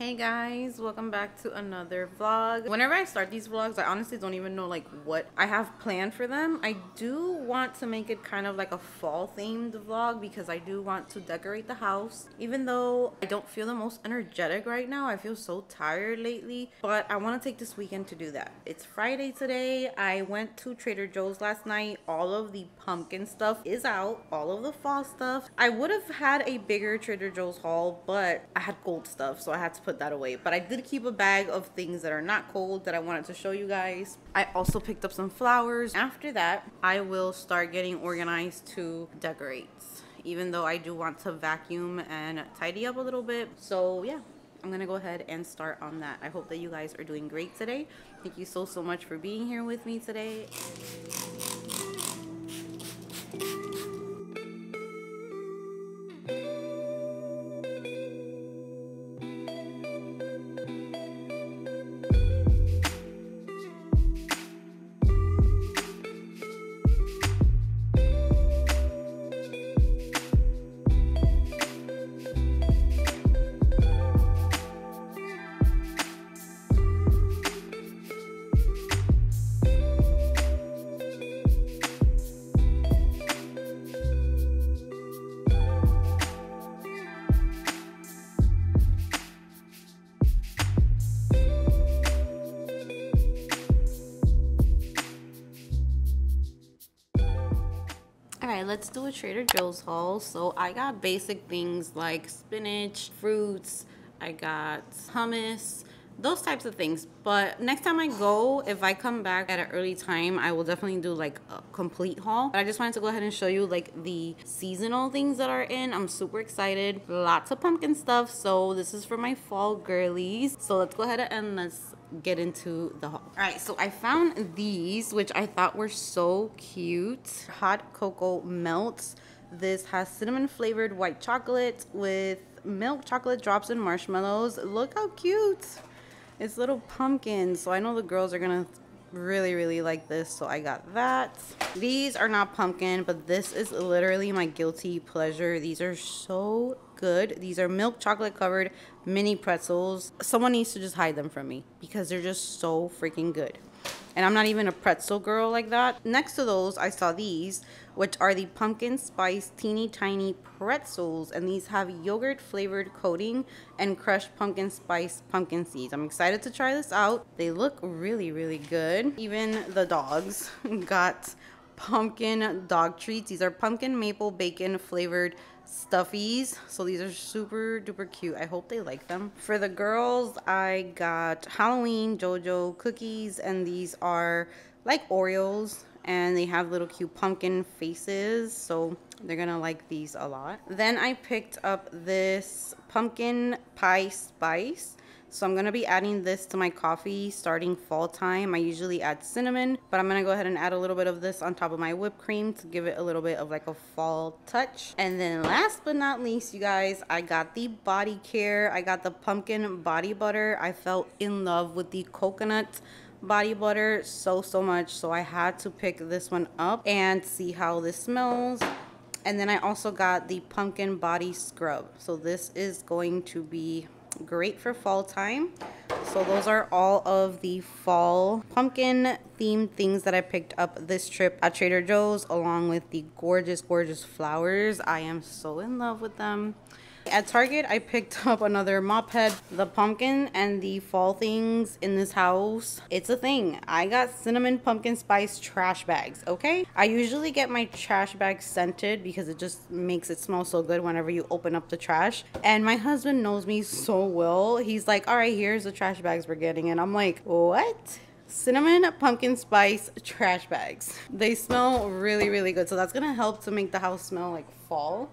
Hey guys, welcome back to another vlog. Whenever I start these vlogs, I honestly don't even know like what I have planned for them. I do want to make it kind of like a fall themed vlog because I do want to decorate the house. Even though I don't feel the most energetic right now, I feel so tired lately, but I want to take this weekend to do that. It's Friday today. I went to Trader Joe's last night. All of the pumpkin stuff is out, all of the fall stuff. I would have had a bigger Trader Joe's haul, but I had gold stuff, so I had to put that away. But I did keep a bag of things that are not cold that I wanted to show you guys. I also picked up some flowers. After that, I will start getting organized to decorate, even though I do want to vacuum and tidy up a little bit. So yeah, I'm gonna go ahead and start on that. I hope that you guys are doing great today. Thank you so much for being here with me today. Let's do a Trader Joe's haul. So I got basic things like spinach, fruits, I got hummus, those types of things. But next time I go, if I come back at an early time, I will definitely do like a complete haul. But I just wanted to go ahead and show you like the seasonal things that are in. I'm super excited. Lots of pumpkin stuff. So this is for my fall girlies. So let's go ahead and let's get into the haul. All right, so I found these, which I thought were so cute. Hot cocoa melts. This has cinnamon flavored white chocolate with milk chocolate drops and marshmallows. Look how cute. It's little pumpkins, so I know the girls are gonna really like this, so I got that. These are not pumpkin, but this is literally my guilty pleasure. These are so good. These are milk chocolate covered mini pretzels. Someone needs to just hide them from me because they're just so freaking good. And I'm not even a pretzel girl like that. Next to those, I saw these, which are the pumpkin spice teeny tiny pretzels, and these have yogurt flavored coating and crushed pumpkin spice pumpkin seeds. I'm excited to try this out. They look really good. Even the dogs got pumpkin dog treats. These are pumpkin maple bacon flavored stuffies, so these are super duper cute. I hope they like them. For the girls, I got Halloween JoJo cookies, and these are like Oreos and they have little cute pumpkin faces, so they're gonna like these a lot. Then I picked up this pumpkin pie spice. So I'm gonna be adding this to my coffee starting fall time. I usually add cinnamon, but I'm gonna go ahead and add a little bit of this on top of my whipped cream to give it a little bit of like a fall touch. And then last but not least, you guys, I got the body care. I got the pumpkin body butter. I fell in love with the coconut body butter so much, so I had to pick this one up and see how this smells. And then I also got the pumpkin body scrub. So this is going to be great for fall time. So those are all of the fall pumpkin themed things that I picked up this trip at Trader Joe's, along with the gorgeous flowers. I am so in love with them. At Target, I picked up another mop head. The pumpkin and the fall things in this house, it's a thing. I got cinnamon pumpkin spice trash bags, okay? I usually get my trash bag scented because it just makes it smell so good whenever you open up the trash. And my husband knows me so well. He's like, all right, here's the trash bags we're getting. And I'm like, what? Cinnamon pumpkin spice trash bags. They smell really good. So that's gonna help to make the house smell like fall.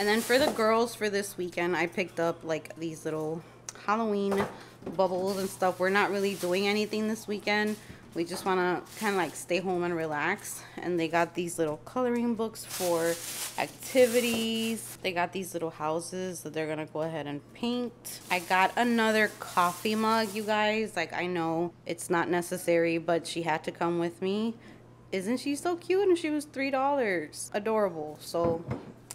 And then for the girls for this weekend, I picked up like these little Halloween bubbles and stuff. We're not really doing anything this weekend. We just want to kind of like stay home and relax. And they got these little coloring books for activities. They got these little houses that they're going to go ahead and paint. I got another coffee mug, you guys. Like, I know it's not necessary, but she had to come with me. Isn't she so cute? And she was $3. Adorable. So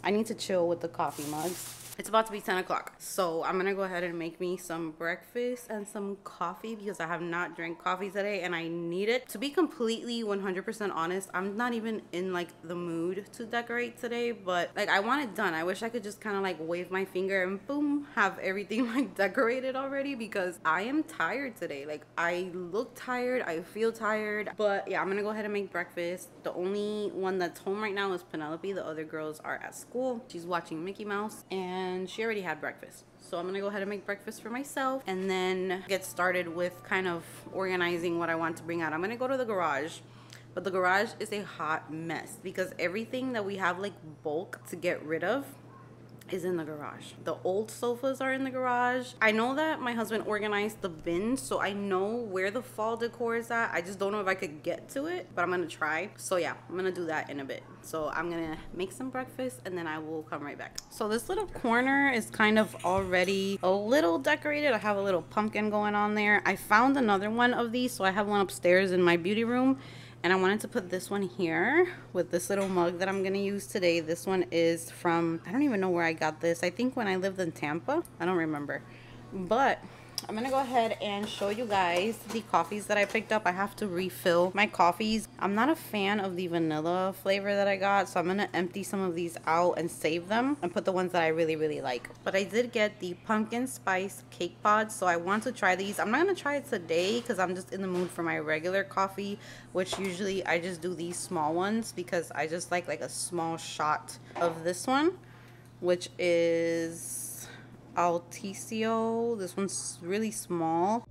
I need to chill with the coffee mugs. It's about to be 10 o'clock, so I'm gonna go ahead and make me some breakfast and some coffee because I have not drank coffee today and I need it. To be completely 100% honest, I'm not even in like the mood to decorate today, but like I want it done. I wish I could just kind of like wave my finger and boom, have everything like decorated already because I am tired today. Like I look tired, I feel tired, but yeah, I'm gonna go ahead and make breakfast. The only one that's home right now is Penelope. The other girls are at school. She's watching Mickey Mouse and she already had breakfast. So I'm gonna go ahead and make breakfast for myself and then get started with kind of organizing what I want to bring out. I'm gonna go to the garage, but the garage is a hot mess because everything that we have like bulk to get rid of is in the garage. The old sofas are in the garage. I know that my husband organized the bins, so I know where the fall decor is at. I just don't know if I could get to it, but I'm gonna try. So yeah, I'm gonna do that in a bit. So I'm gonna make some breakfast and then I will come right back. So this little corner is kind of already a little decorated. I have a little pumpkin going on there. I found another one of these, so I have one upstairs in my beauty room. And I wanted to put this one here with this little mug that I'm gonna use today. This one is from, I don't even know where I got this. I think when I lived in Tampa, I don't remember. But I'm gonna go ahead and show you guys the coffees that I picked up. I have to refill my coffees. I'm not a fan of the vanilla flavor that I got, so I'm gonna empty some of these out and save them and put the ones that I really, really like. But I did get the pumpkin spice cake pods, so I want to try these. I'm not gonna try it today because I'm just in the mood for my regular coffee, which usually I just do these small ones because I just like a small shot of this one, which is Altissio. This one's really small.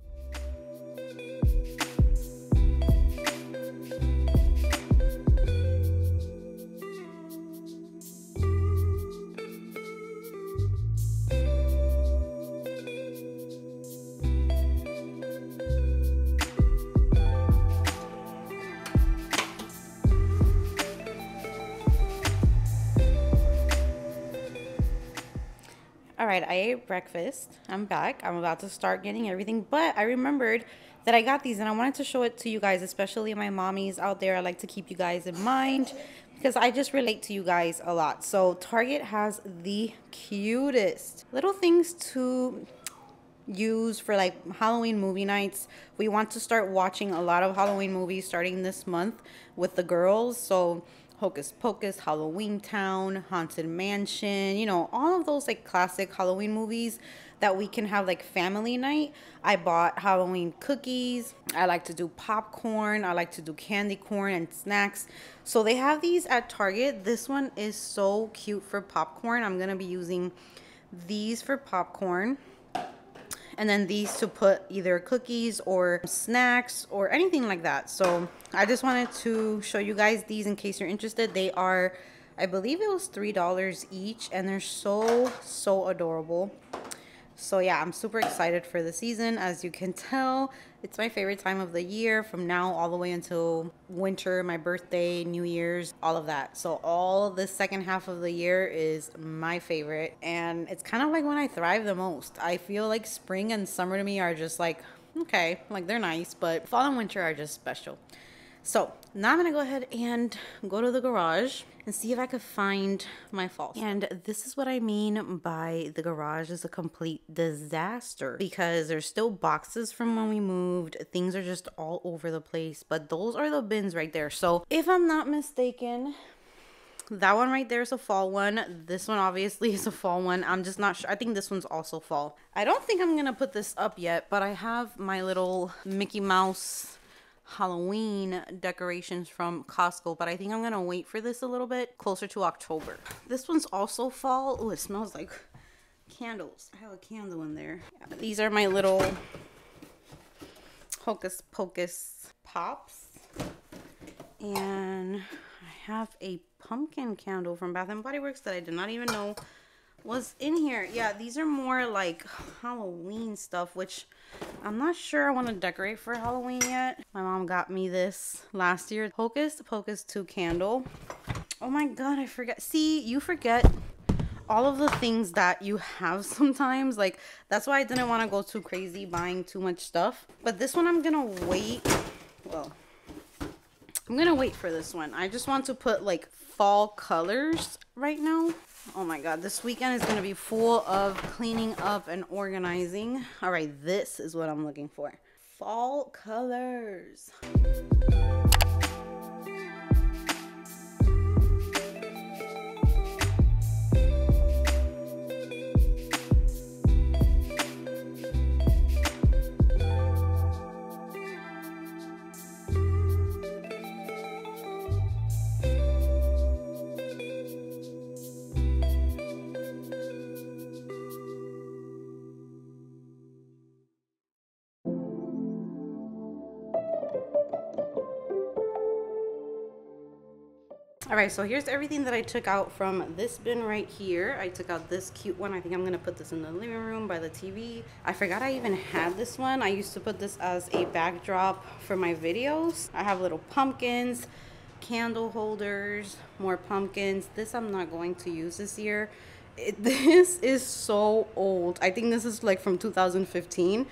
Alright, I ate breakfast. I'm back. I'm about to start getting everything, but I remembered that I got these and I wanted to show it to you guys, especially my mommies out there. I like to keep you guys in mind because I just relate to you guys a lot. So Target has the cutest little things to use for like Halloween movie nights. We want to start watching a lot of Halloween movies starting this month with the girls. So Hocus Pocus, Halloween Town, Haunted Mansion, you know, all of those like classic Halloween movies that we can have like family night. I bought Halloween cookies. I like to do popcorn. I like to do candy corn and snacks. So they have these at Target. This one is so cute for popcorn. I'm gonna be using these for popcorn. And then these to put either cookies or snacks or anything like that. So I just wanted to show you guys these in case you're interested. They are, I believe it was $3 each, and they're so adorable. So yeah, I'm super excited for the season. As you can tell, it's my favorite time of the year from now all the way until winter, my birthday, New Year's, all of that. So all the second half of the year is my favorite. And it's kind of like when I thrive the most. I feel like spring and summer to me are just like, okay, like they're nice, but fall and winter are just special. So now I'm gonna go ahead and go to the garage and see if I could find my fall. And this is what I mean by the garage is a complete disaster because there's still boxes from when we moved. Things are just all over the place, but those are the bins right there. So if I'm not mistaken, that one right there is a fall one. This one obviously is a fall one. I'm just not sure. I think this one's also fall. I don't think I'm gonna put this up yet, but I have my little Mickey Mouse Halloween decorations from Costco, but I think I'm gonna wait for this a little bit closer to October. This one's also fall. Oh, it smells like candles. I have a candle in there. Yeah, these are my little Hocus Pocus pops, and I have a pumpkin candle from Bath and Body Works that I did not even know was in here. Yeah, these are more like Halloween stuff, which I'm not sure I want to decorate for Halloween yet. My mom got me this last year, Hocus Pocus 2 candle. Oh my god, I forgot. See, you forget all of the things that you have sometimes. Like, that's why I didn't want to go too crazy buying too much stuff. But this one I'm gonna wait. Well, I'm gonna wait for this one. I just want to put like fall colors right now. Oh my god, this weekend is going to be full of cleaning up and organizing. All right, this is what I'm looking for. Fall colors. All right, so here's everything that I took out from this bin right here. I took out this cute one. I think I'm going to put this in the living room by the TV. I forgot I even had this one. I used to put this as a backdrop for my videos. I have little pumpkins, candle holders, more pumpkins. This I'm not going to use this year. This is so old. I think this is like from 2015.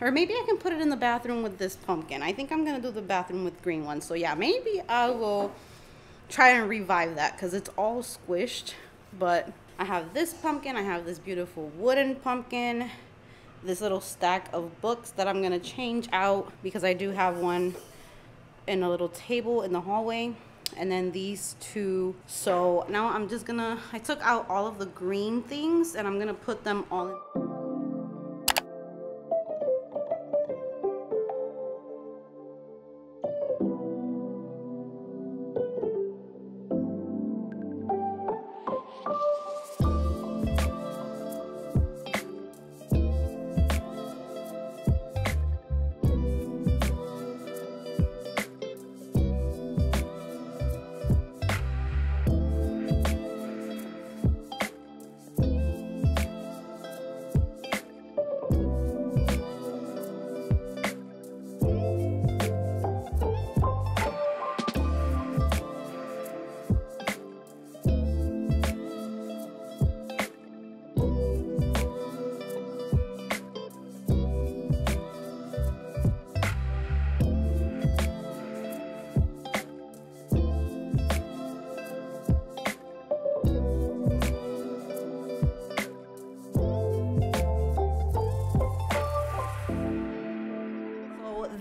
Or maybe I can put it in the bathroom with this pumpkin. I think I'm going to do the bathroom with green one. So yeah, maybe I will try and revive that because it's all squished. But I have this pumpkin, I have this beautiful wooden pumpkin, this little stack of books that I'm gonna change out because I do have one in a little table in the hallway, and then these two. So now I'm just gonna, I took out all of the green things and I'm gonna put them all in.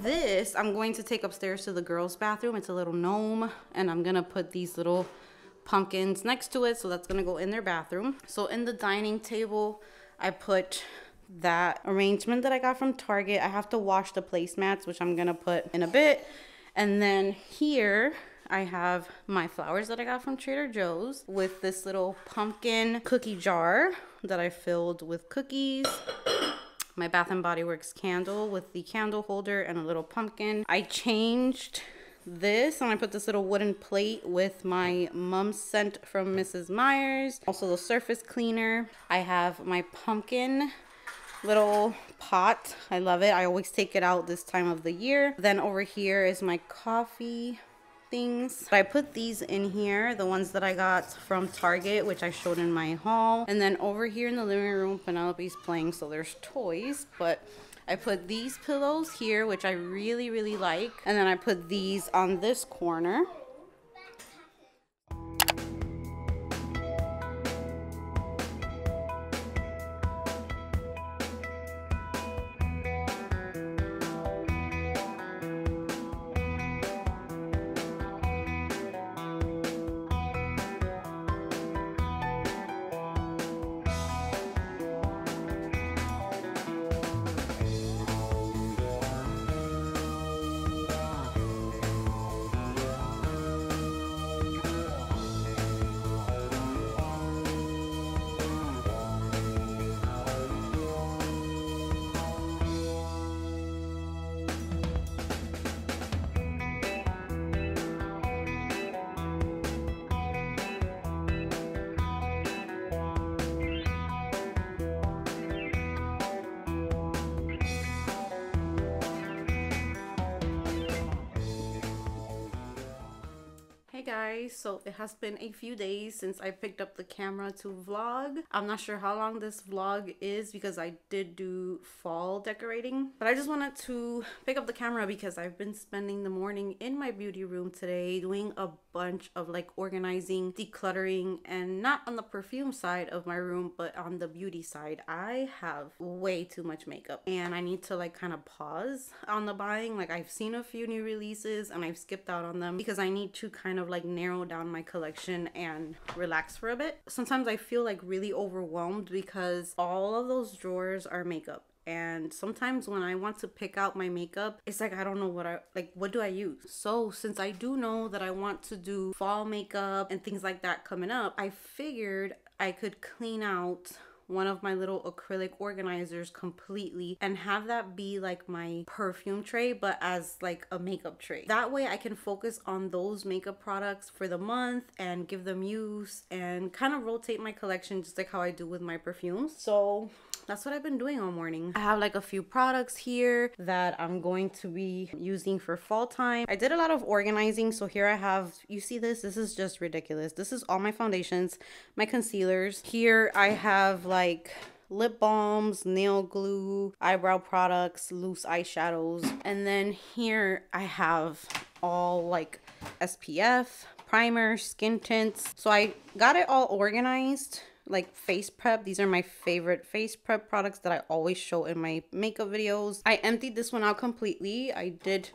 This I'm going to take upstairs to the girls' bathroom. It's a little gnome, and I'm gonna put these little pumpkins next to it, so that's gonna go in their bathroom. So in the dining table, I put that arrangement that I got from Target. I have to wash the placemats, which I'm gonna put in a bit. And then here I have my flowers that I got from Trader Joe's with this little pumpkin cookie jar that I filled with cookies. My Bath and Body Works candle with the candle holder and a little pumpkin. I changed this and I put this little wooden plate with my mum's scent from Mrs. Myers. Also the surface cleaner. I have my pumpkin little pot. I love it. I always take it out this time of the year. Then over here is my coffee things. I put these in here, the ones that I got from Target, which I showed in my haul. And then over here in the living room, Penelope's playing, so there's toys, but I put these pillows here, which I really, really like. And then I put these on this corner. guys, so it has been a few days since I picked up the camera to vlog. I'm not sure how long this vlog is because I did do fall decorating, but I just wanted to pick up the camera because I've been spending the morning in my beauty room today doing a bunch of like organizing, decluttering, and not on the perfume side of my room but on the beauty side. I have way too much makeup and I need to like kind of pause on the buying. Like I've seen a few new releases and I've skipped out on them because I need to kind of like narrow down my collection and relax for a bit. Sometimes I feel like really overwhelmed because all of those drawers are makeup. And sometimes when I want to pick out my makeup, it's like I don't know what do I use. So since I do know that I want to do fall makeup and things like that coming up, I figured I could clean out one of my little acrylic organizers completely and have that be like my perfume tray but as like a makeup tray. That way I can focus on those makeup products for the month and give them use and kind of rotate my collection just like how I do with my perfumes. So that's what I've been doing all morning. I have like a few products here that I'm going to be using for fall time. I did a lot of organizing, so here I have, you see this is just ridiculous. This is all my foundations, my concealers. Here I have like lip balms, nail glue, eyebrow products, loose eyeshadows, and then here I have all like SPF, primer, skin tints. So I got it all organized. Like face prep, these are my favorite face prep products that I always show in my makeup videos. I emptied this one out completely. I did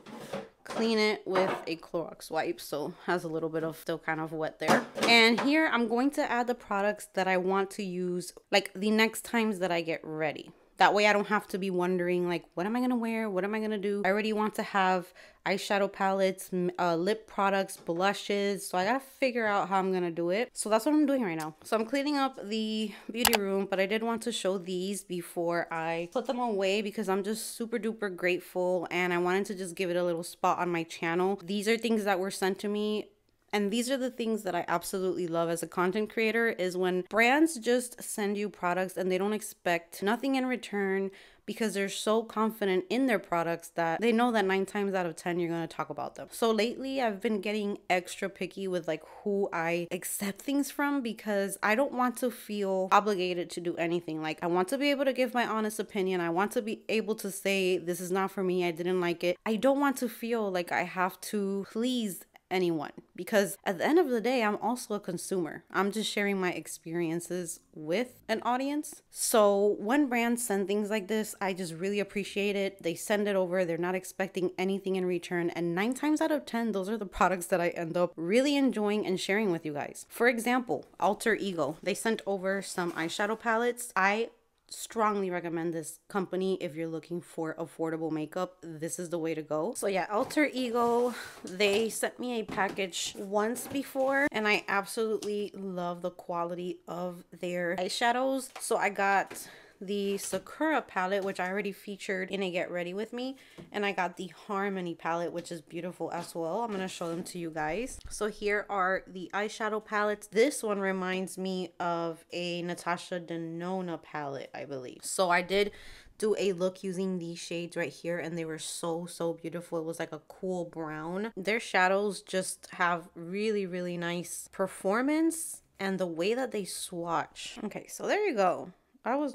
clean it with a Clorox wipe, so has a little bit of still kind of wet there. And here I'm going to add the products that I want to use like the next times that I get ready. That way I don't have to be wondering like, what am I gonna wear? What am I gonna do? I already want to have eyeshadow palettes, lip products, blushes. So I gotta figure out how I'm gonna do it. So that's what I'm doing right now. So I'm cleaning up the beauty room, but I did want to show these before I put them away because I'm just super duper grateful and I wanted to just give it a little spot on my channel. These are things that were sent to me. And these are the things that I absolutely love as a content creator is when brands just send you products and they don't expect nothing in return because they're so confident in their products that they know that 9 times out of 10 you're gonna talk about them. So lately I've been getting extra picky with like who I accept things from because I don't want to feel obligated to do anything. Like I want to be able to give my honest opinion. I want to be able to say this is not for me, I didn't like it. I don't want to feel like I have to please anyone because at the end of the day I'm also a consumer. I'm just sharing my experiences with an audience. So when brands send things like this, I just really appreciate it. They send it over, they're not expecting anything in return, and 9 times out of 10 those are the products that I end up really enjoying and sharing with you guys. For example, Alter Ego, they sent over some eyeshadow palettes. I strongly recommend this company if you're looking for affordable makeup. This is the way to go. So yeah, Alter Ego, they sent me a package once before and I absolutely love the quality of their eyeshadows. So I got the Sakura palette, which I already featured in a Get Ready With Me, and I got the Harmony palette, which is beautiful as well. I'm gonna show them to you guys. So here are the eyeshadow palettes. This one reminds me of a Natasha Denona palette, I believe. So I did do a look using these shades right here and they were so beautiful. It was like a cool brown. Their shadows just have really nice performance and the way that they swatch. Okay, so there you go.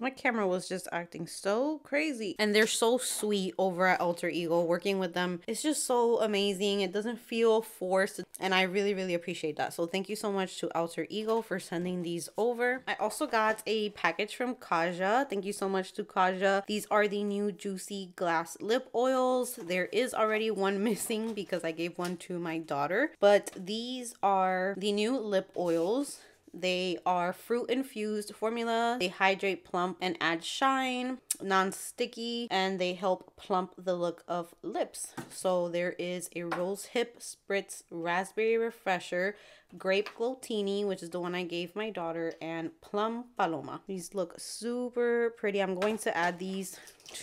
My camera was just acting so crazy. And they're so sweet over at Alter Ego. Working with them, it's just so amazing. It doesn't feel forced. And I really appreciate that. So thank you so much to Alter Ego for sending these over. I also got a package from Kaja. Thank you so much to Kaja. These are the new Juicy Glass Lip Oils. There is already one missing because I gave one to my daughter. But these are the new lip oils. They are fruit infused formula. They hydrate, plump, and add shine, non-sticky, and they help plump the look of lips. So there is a rose hip spritz, raspberry refresher, grape glotini, which is the one I gave my daughter, and plum paloma. These look super pretty. I'm going to add these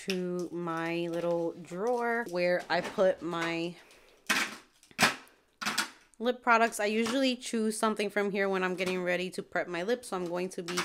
to my little drawer where I put my lip products. I usually choose something from here when I'm getting ready to prep my lips, so I'm going to be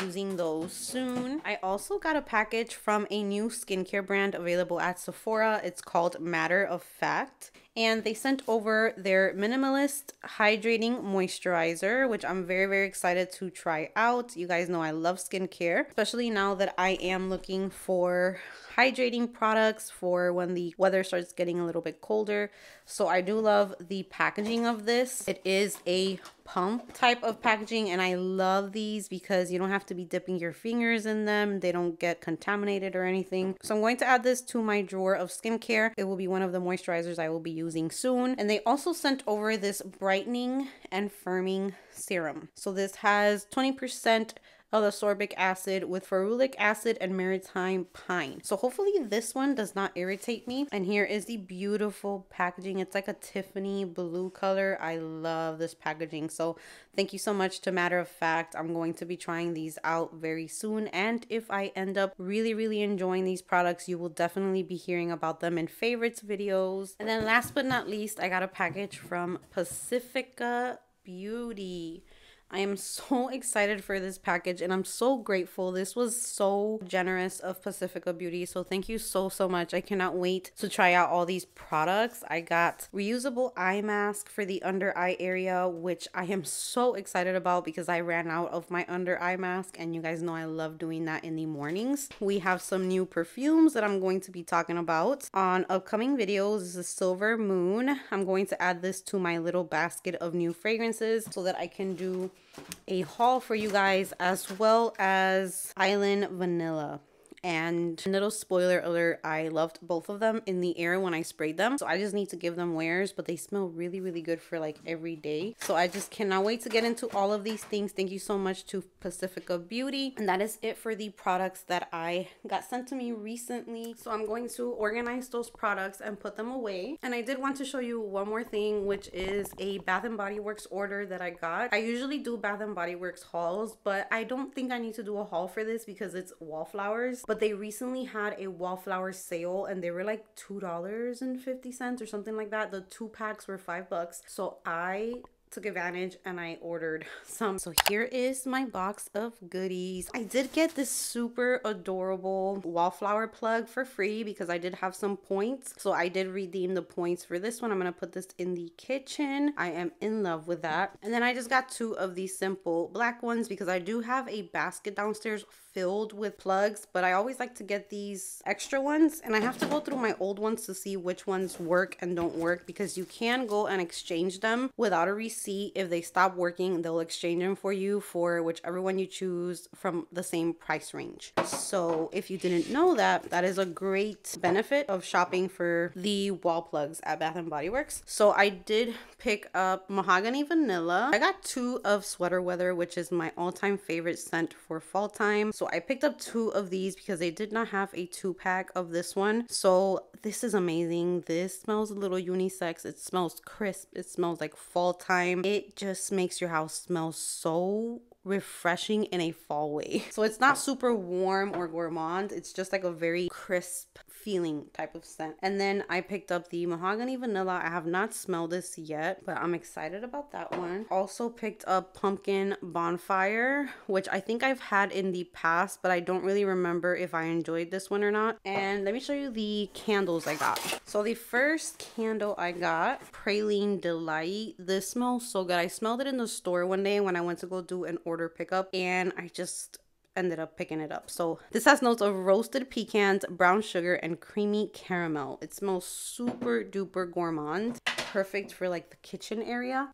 using those soon. I also got a package from a new skincare brand available at Sephora. It's called Matter of Fact. and they sent over their Minimalist Hydrating Moisturizer, which I'm very, very excited to try out. You guys know I love skincare, especially now that I am looking for hydrating products for when the weather starts getting a little bit colder. So I do love the packaging of this. It is a pump type of packaging, and I love these because you don't have to be dipping your fingers in them. They don't get contaminated or anything. So I'm going to add this to my drawer of skincare. It will be one of the moisturizers I will be using soon. And they also sent over this brightening and firming serum. So this has 20% of ascorbic acid with ferulic acid and maritime pine. So hopefully this one does not irritate me. And here is the beautiful packaging. It's like a Tiffany blue color. I love this packaging. So thank you so much to Matter of Fact. I'm going to be trying these out very soon. And if I end up really, really enjoying these products, you will definitely be hearing about them in favorites videos. And then last but not least, I got a package from Pacifica Beauty. I am so excited for this package and I'm so grateful. This was so generous of Pacifica Beauty. So thank you so, so much. I cannot wait to try out all these products. I got reusable eye mask for the under eye area, which I am so excited about because I ran out of my under eye mask and you guys know I love doing that in the mornings. We have some new perfumes that I'm going to be talking about on upcoming videos. This is Silver Moon. I'm going to add this to my little basket of new fragrances so that I can do a haul for you guys, as well as Island Vanilla. And a little spoiler alert, I loved both of them in the air when I sprayed them, so I just need to give them wears, but they smell really, really good for like every day. So I just cannot wait to get into all of these things. Thank you so much to Pacifica Beauty. And that is it for the products that I got sent to me recently. So I'm going to organize those products and put them away. And I did want to show you one more thing, which is a Bath and Body Works order that I got. I usually do Bath and Body Works hauls, but I don't think I need to do a haul for this because it's wallflowers. But they recently had a wallflower sale and they were like $2.50 or something like that. The 2 packs were $5. So I took advantage and I ordered some. So here is my box of goodies. I did get this super adorable wallflower plug for free because I did have some points. So I did redeem the points for this one. I'm going to put this in the kitchen. I am in love with that. And then I just got 2 of these simple black ones because I do have a basket downstairs filled with plugs, but I always like to get these extra ones and I have to go through my old ones to see which ones work and don't work because you can go and exchange them without a receipt. If they stop working, they'll exchange them for you for whichever one you choose from the same price range. So if you didn't know that, that is a great benefit of shopping for the wall plugs at Bath and Body Works. So I did pick up Mahogany Vanilla. I got 2 of Sweater Weather, which is my all-time favorite scent for fall time. So I picked up 2 of these because they did not have a 2-pack of this one. So this is amazing. This smells a little unisex. It smells crisp. It smells like fall time. It just makes your house smell so refreshing in a fall way. So it's not super warm or gourmand. It's just like a very crisp feeling type of scent. And then I picked up the Mahogany Vanilla. I have not smelled this yet, but I'm excited about that one. Also picked up Pumpkin Bonfire, which I think I've had in the past, but I don't really remember if I enjoyed this one or not. And let me show you the candles I got. So the first candle I got, Praline Delight. This smells so good. I smelled it in the store one day when I went to go do an order pickup and I just ended up picking it up. So this has notes of roasted pecans, brown sugar, and creamy caramel. It smells super duper gourmand, perfect for like the kitchen area.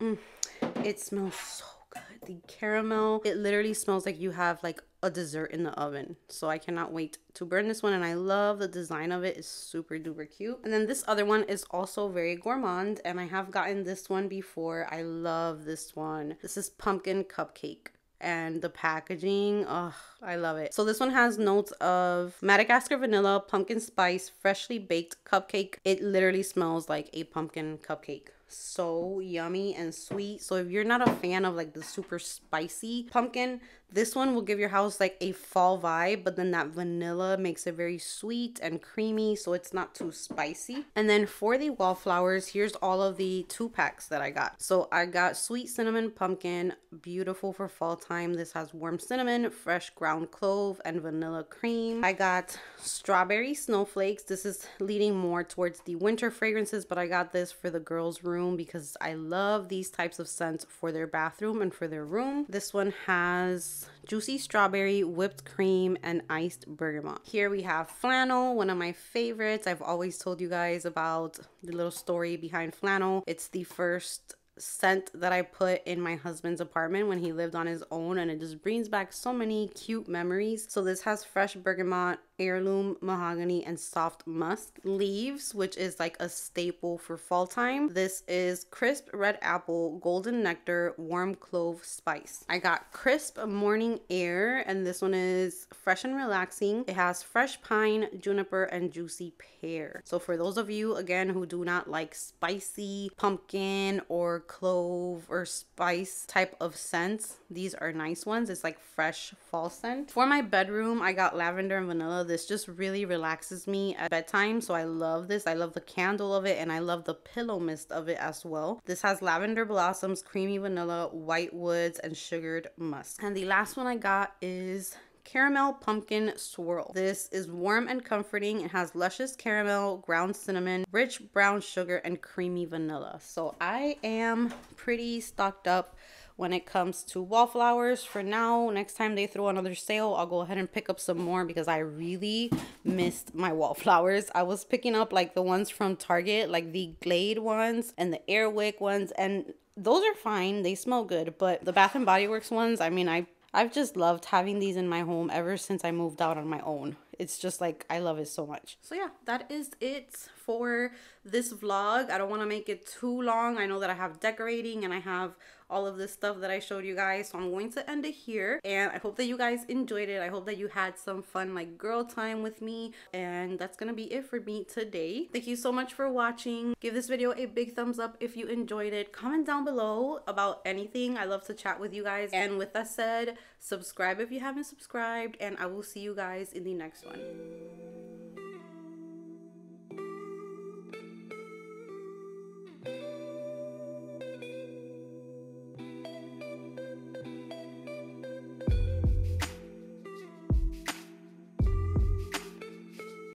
It smells so good. The caramel, it literally smells like you have like a dessert in the oven. So I cannot wait to burn this one and I love the design of it. It's super duper cute. And then this other one is also very gourmand and I have gotten this one before. I love this one. This is Pumpkin Cupcake. And the packaging, oh, I love it. So this one has notes of Madagascar vanilla, pumpkin spice, freshly baked cupcake. It literally smells like a pumpkin cupcake. so yummy and sweet. So if you're not a fan of like the super spicy pumpkin, this one will give your house like a fall vibe, but then that vanilla makes it very sweet and creamy, so it's not too spicy. And then for the wallflowers, here's all of the 2-packs that I got. So I got sweet cinnamon pumpkin, beautiful for fall time. This has warm cinnamon, fresh ground clove, and vanilla cream. I got strawberry snowflakes. This is leading more towards the winter fragrances, but I got this for the girls' room because I love these types of scents for their bathroom and for their room. This one has juicy strawberry, whipped cream, and iced bergamot. Here we have flannel, one of my favorites. I've always told you guys about the little story behind flannel. It's the first scent that I put in my husband's apartment when he lived on his own, and it just brings back so many cute memories. So this has fresh bergamot, heirloom, mahogany, and soft musk leaves, which is like a staple for fall time. This is crisp red apple, golden nectar, warm clove spice. I got crisp morning air, and this one is fresh and relaxing. It has fresh pine, juniper, and juicy pear. So for those of you again who do not like spicy pumpkin or clove or spice type of scents, these are nice ones. It's like fresh fall scent. For my bedroom, I got lavender and vanilla. This just really relaxes me at bedtime, so I love this. I love the candle of it, and I love the pillow mist of it as well. This has lavender blossoms, creamy vanilla, white woods, and sugared musk. And the last one I got is caramel pumpkin swirl. This is warm and comforting. It has luscious caramel, ground cinnamon, rich brown sugar, and creamy vanilla. So I am pretty stocked up when it comes to wallflowers for now. Next time they throw another sale, I'll go ahead and pick up some more because I really missed my wallflowers. I was picking up like the ones from Target, like the Glade ones and the Airwick ones, and those are fine, they smell good, but the Bath and Body Works ones, I mean, I've just loved having these in my home ever since I moved out on my own. It's just like, I love it so much. So yeah, that is it for this vlog. I don't want to make it too long. I know that I have decorating and I have all of this stuff that I showed you guys, so I'm going to end it here, and I hope that you guys enjoyed it. I hope that you had some fun like girl time with me, and that's gonna be it for me today. Thank you so much for watching. Give this video a big thumbs up if you enjoyed it. Comment down below about anything. I love to chat with you guys, and with that said, subscribe if you haven't subscribed, and I will see you guys in the next one.